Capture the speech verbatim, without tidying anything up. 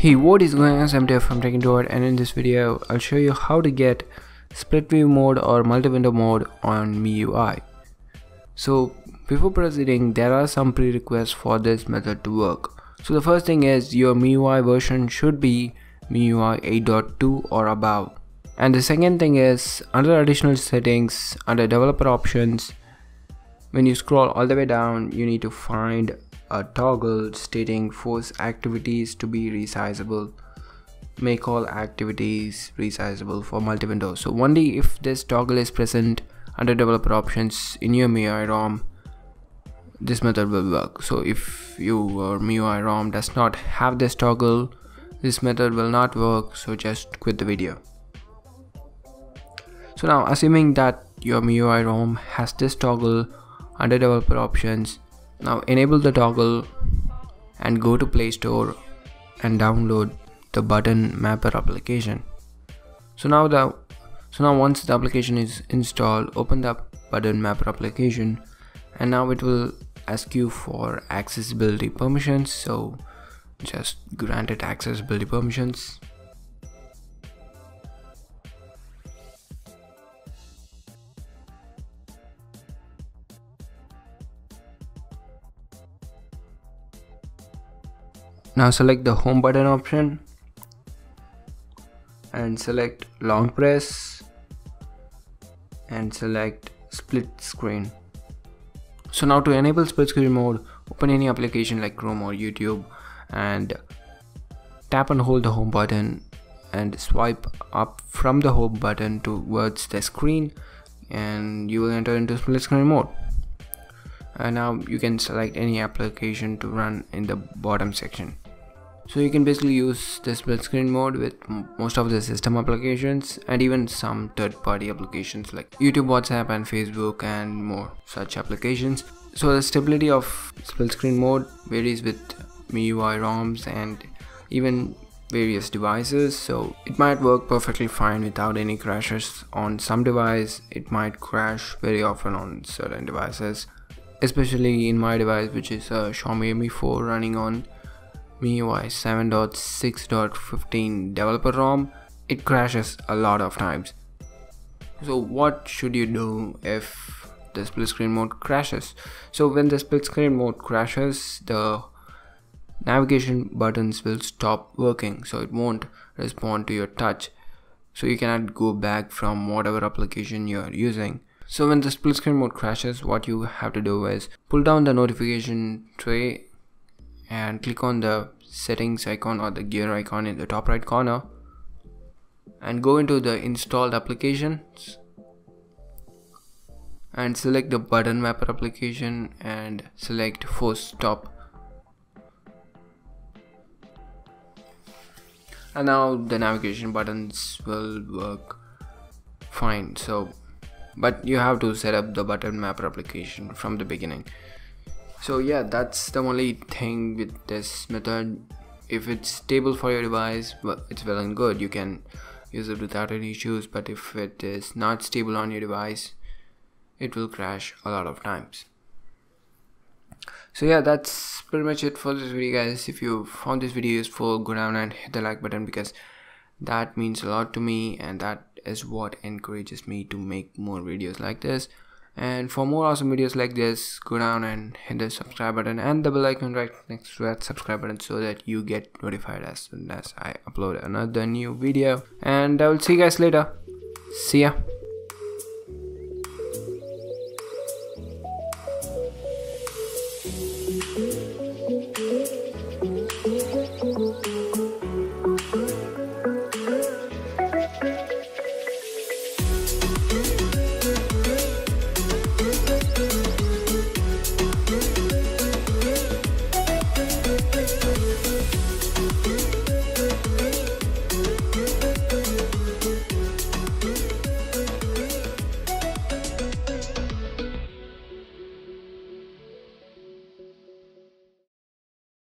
Hey, what is going on? I'm T F from Techintroid, and in this video I'll show you how to get split view mode or multi-window mode on M I U I. So before proceeding, there are some prerequisites for this method to work. So the first thing is your M I U I version should be M I U I eight point two or above. And the second thing is, under additional settings, under developer options, when you scroll all the way down, you need to find a toggle stating force activities to be resizable. Make all activities resizable for multi-window. So only if this toggle is present under developer options in your M I U I ROM, this method will work. So if your M I U I ROM does not have this toggle, this method will not work. So just quit the video. So now, assuming that your M I U I ROM has this toggle under developer options, now enable the toggle and go to Play Store and download the Button Mapper application. So now the so now once the application is installed, open the Button Mapper application, and now it will ask you for accessibility permissions. So just grant it accessibility permissions. Now select the home button option and select long press and select split screen. So now, to enable split screen mode, open any application like Chrome or YouTube and tap and hold the home button and swipe up from the home button towards the screen, and you will enter into split screen mode. And now you can select any application to run in the bottom section. So you can basically use the split screen mode with most of the system applications and even some third-party applications like YouTube, WhatsApp and Facebook and more such applications. So the stability of split screen mode varies with M I U I ROMs and even various devices. So it might work perfectly fine without any crashes on some device. It might crash very often on certain devices, especially in my device, which is a Xiaomi Mi four running on M I U I seven point six point fifteen developer ROM. It crashes a lot of times. So what should you do if the split screen mode crashes? So when the split screen mode crashes, the navigation buttons will stop working, so it won't respond to your touch, so you cannot go back from whatever application you are using. So when the split screen mode crashes, what you have to do is pull down the notification tray and click on the settings icon or the gear icon in the top right corner and go into the installed applications and select the Button Mapper application and select force stop. And now the navigation buttons will work fine. So but you have to set up the Button Mapper application from the beginning. So yeah, that's the only thing with this method. If it's stable for your device, well, it's well and good, you can use it without any issues, but if it is not stable on your device, it will crash a lot of times. So yeah, that's pretty much it for this video, guys. If you found this video useful, go down and hit the like button, because that means a lot to me and that is what encourages me to make more videos like this. And for more awesome videos like this, go down and hit the subscribe button and the bell icon right next to that subscribe button, so that you get notified as soon as I upload another new video. And I will see you guys later. See ya.